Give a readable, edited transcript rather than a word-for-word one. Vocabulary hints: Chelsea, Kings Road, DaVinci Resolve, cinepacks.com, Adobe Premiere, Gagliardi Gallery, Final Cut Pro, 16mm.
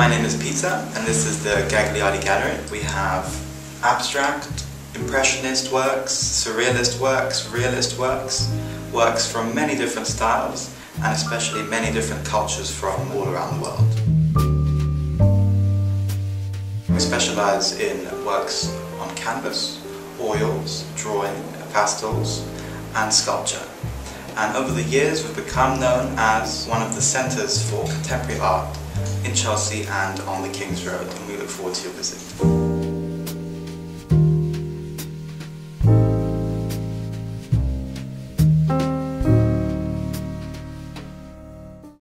My name is Pizza and this is the Gagliardi Gallery. We have abstract, impressionist works, surrealist works, realist works, works from many different styles and especially many different cultures from all around the world. We specialise in works on canvas, oils, drawing, pastels and sculpture. And over the years we've become known as one of the centres for contemporary art in Chelsea and on the Kings Road, and we look forward to your visit.